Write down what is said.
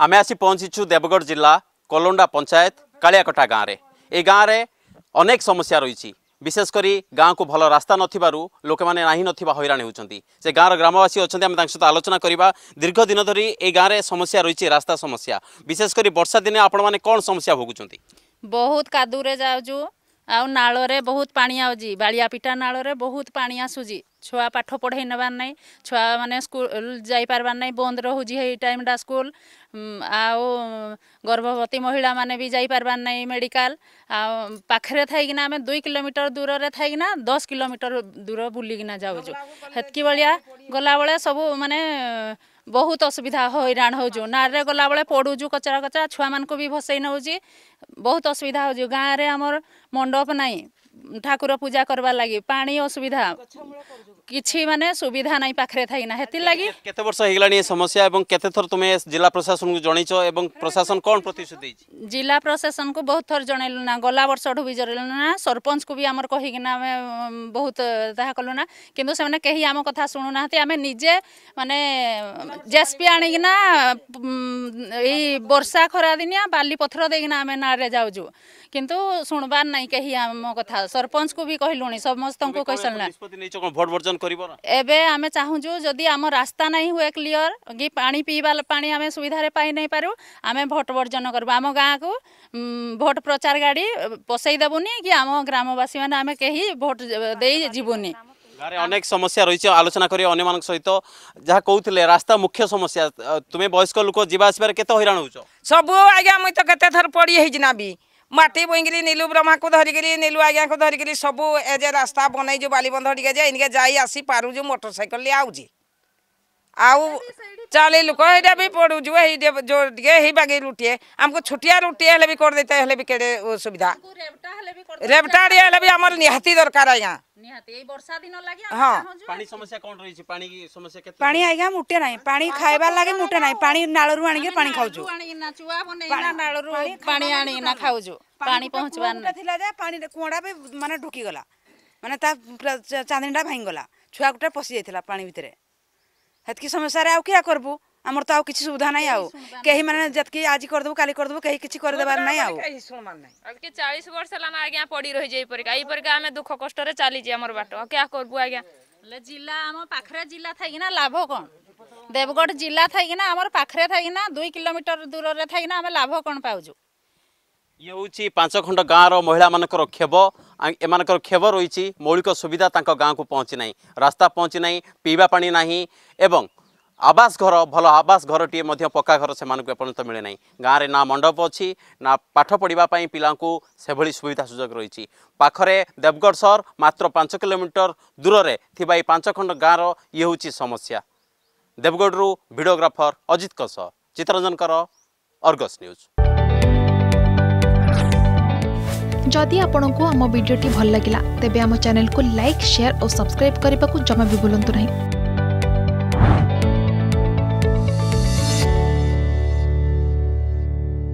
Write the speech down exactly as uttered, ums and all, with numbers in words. आम आसी पहुँचीचु देवगढ़ जिला कोलंडा पंचायत कालियाकटा गाँव में। ये गाँव में अनेक समस्या रही, विशेषकर गाँव को भल रास्ता नथिबारु लोक मैंने नाही नथिबा हैरान होउचंती। से गाँवर ग्रामवासी अच्छा आम सहित आलोचना करवा। दीर्घ दिन धरी ए गाँव में समस्या रही, रास्ता समस्या, विशेषकर वर्षा दिन आपण माने कोन समस्या भोगुचंती? बहुत कादुरे जाउजु आउ नालोरे बहुत पानी आउजी, बालिया पिटा नालोरे बहुत पानी आसुजी। छुआ पाठ पढ़े नबार नहीं, छुआ माने स्कूल जाई पारबार नहीं, बंद रोजी है टाइम डा स्कूल। आउ गर्भवती महिला माने भी जाई पारबार नहीं मेडिकल। आउ पाखरे थैकिना आम दुई किलोमीटर दूर रे थैकिना दस किलोमीटर दूर बुलिकिना जाऊजु। हेतकी बलिया गला बेले सब माने बहुत असुविधा हैरान होजु। नारे गला बेले पड़ुजु कचरा कचरा, छुआ मान को भी भसई नउजी, बहुत असुविधा होजु। गाँव में आमर मंडप नहीं ठाकुर पूजा करवा लगी, पानी असुविधा, किसी माने सुविधा नहीं पाखरे थी ना। हेती लगी केते वर्ष हेगलानी समस्या एवं केते थर तुमे जिला प्रशासन को जणैचो एवं प्रशासन कोन प्रतिशत? जिला प्रशासन को बहुत थर जणैलु ना, गला वर्ष ढु भी जणैलु ना, सरपंच को भी आमर कहिकिना आम बहुत ताहा कलु ना, किंतु से माने केही आम कथा सुनु नाहते। आमे निजे माने जेएसपी आनिकिना ई वर्षा खरा दिनिया बाली पत्थर देकिना आमे नारे जाउजु, किंतु सुनबार नहीं केही आम कथा। सरपंच को भी कहिलुनी, समस्त को कहिसलना निष्पत्ति नै चो भोट भर्जन एबे आमे चाहूजु। जदि आम रास्ता नहीं हुए क्लीयर कि पानी पीवा पानी आमे सुविधा रे पाई नहीं पारू, आमे भोट वर्जन करबा। आम गाँ को भोट प्रचार गाड़ी पसई देबुनी कि आम ग्रामवासी माने आमे केही भोट देई जीवुनी। गारे अनेक समस्या रही, आलोचना करी अन्य मान सहित। जहाँ कहते रास्ता मुख्य समस्या, तुम्हें वयस्क लोक जावास केत हैरान होचो? सब आज्ञा मुई तो केते थर पड़ी है जना भी माटी बोईगिली नीलू ब्रह्मा को धरिकी नीलू आज्ञा को धरिकी सब एज रास्ता बनई जो बालीबंध टे जे इनके जाई आसी पारुजु मोटरसाइकल आउजी। आउ चाली लोक एटा भी पड़ुजु, जो टे बागे रुटे आमको छुटिया रुटे हेले भी कर देते हेले भी केडे सुविधा। रेबटा रे हेले भी हमर निहाती दरकार आज्ञा, निहाती ए वर्षा दिन लागि। हां पानी समस्या कोन रही छी? पानी की समस्या केते? पानी आज्ञा मुटे नाही, पानी खाइबा लागि मुटे नाही, पानी नाळरू आणी के पानी खाउजु, पानी ना चुआ बने ना नाळरू पानी आणी ना खाउजु। पानी पहुंचबा नै थिला जे पानी कोडा बे माने ढुकी गला, माने ता चांदनीडा भांग गला, छुआ गुटा पसी जायतिला पानी भितरे। हेतकी समस्या रे आउ क्या करबू? आमर तो आउ किसी सुविधा नहीं। आउ कहीं माने जतकी आज करदेबू काली करदेबू कहीं किसी कर देबार नहीं। आउ के चालीस वर्ष लाना आज्ञा पड़ी रही जे परका ई परका हमें दुख कष्ट रे चली जे हमर बाटो क्या करबू आज्ञा। ले जिला हम पाखरे जिला थाई ना लाभ कोन? देवगढ़ जिला थाई ना हमर पाखरे थाई ना दो किलोमीटर दूर रे थाई ना हम लाभ कोन पाउजु? ये होची पांच खंड गाँव रो महिला मानकर क्षेब, एमानकर क्षेब रही। मौलिक सुविधा तांका गाँ को पहुँची ना, रास्ता पहुँची ना, पीवा पानी ना, एवं आवास घर भल आवास घर टी मध्य पक्का घर से एपर्त मिले ना। गाँव में ना मंडप अच्छी ना पाठ पढ़ापी पिला से सुविधा सुजोग रही। पाखरे देवगढ़ सहर मात्र पांच किलोमीटर दूर रे थिबा पांच खंड गाँव ये होची समस्या। देवगढ़ रु वीडियोग्राफर अजित सह चित्ररंजन अर्गस न्यूज। जदि आपंक आम भिड्टे भल लगा तेब आम चैनल को लाइक, शेयर और सब्सक्राइब करने को जमा भी भूलु नहीं।